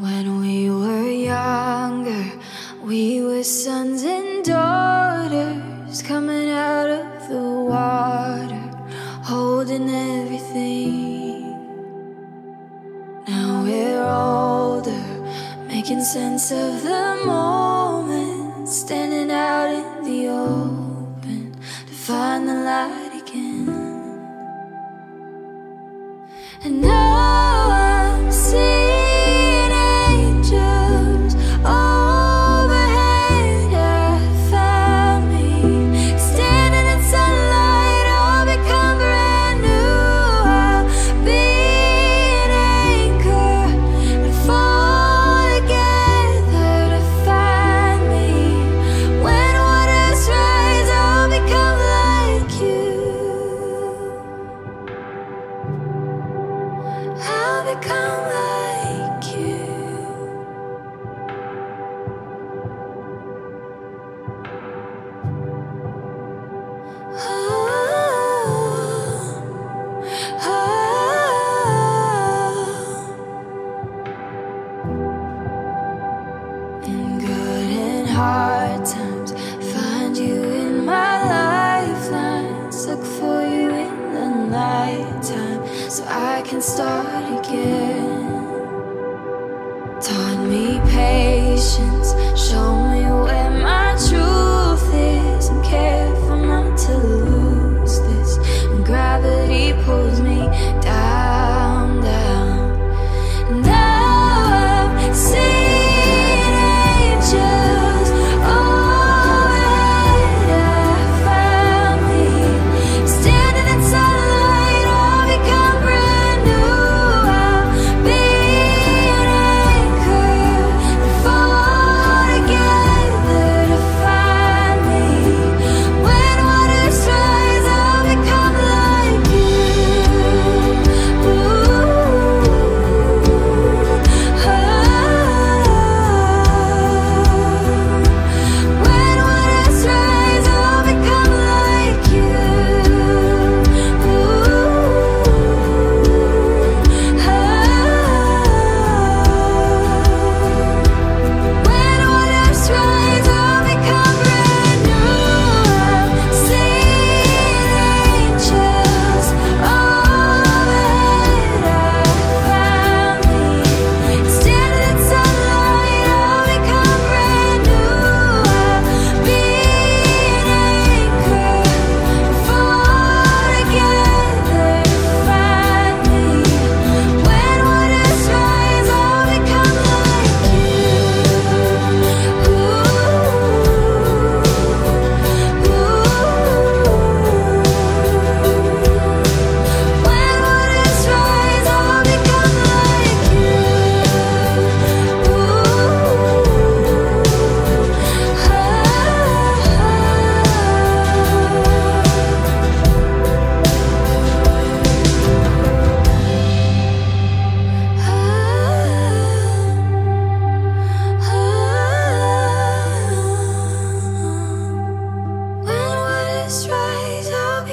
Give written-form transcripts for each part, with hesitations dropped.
When we were younger, we were sons and daughters coming out of the water, holding everything. Now we're older, making sense of the moment, standing out in the open to find the light again. And now I'm seeing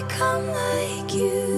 come like you.